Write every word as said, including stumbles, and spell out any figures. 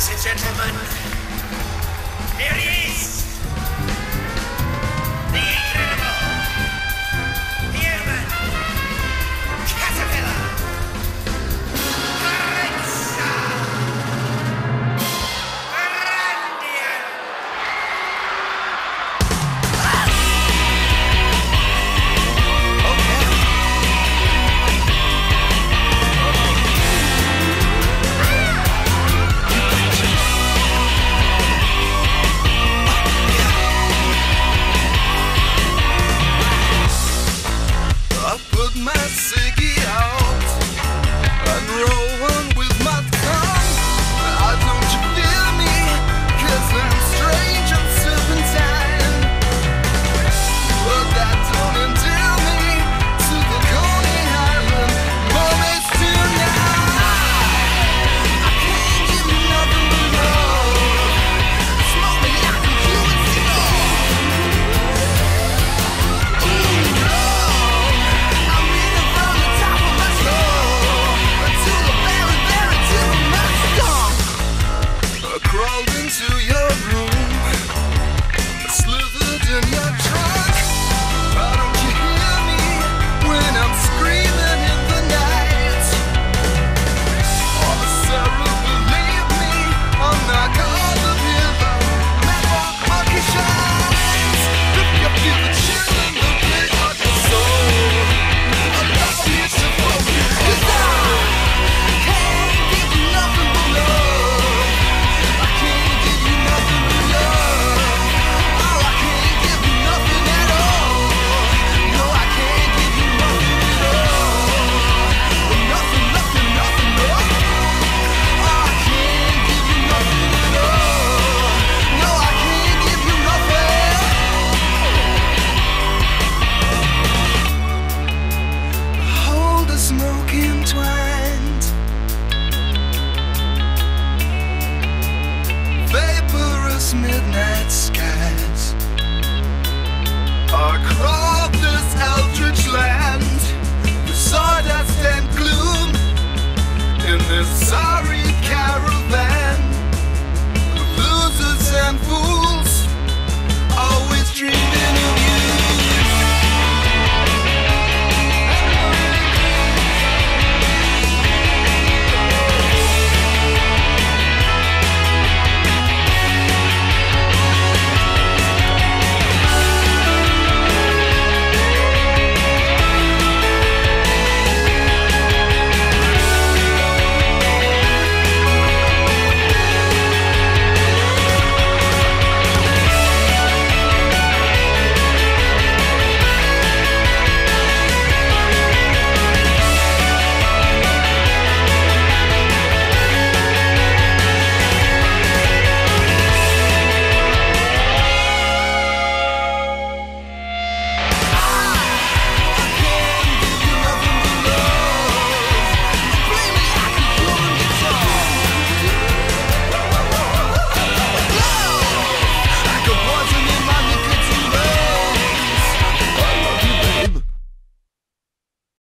Ladies and gentlemen, here he is.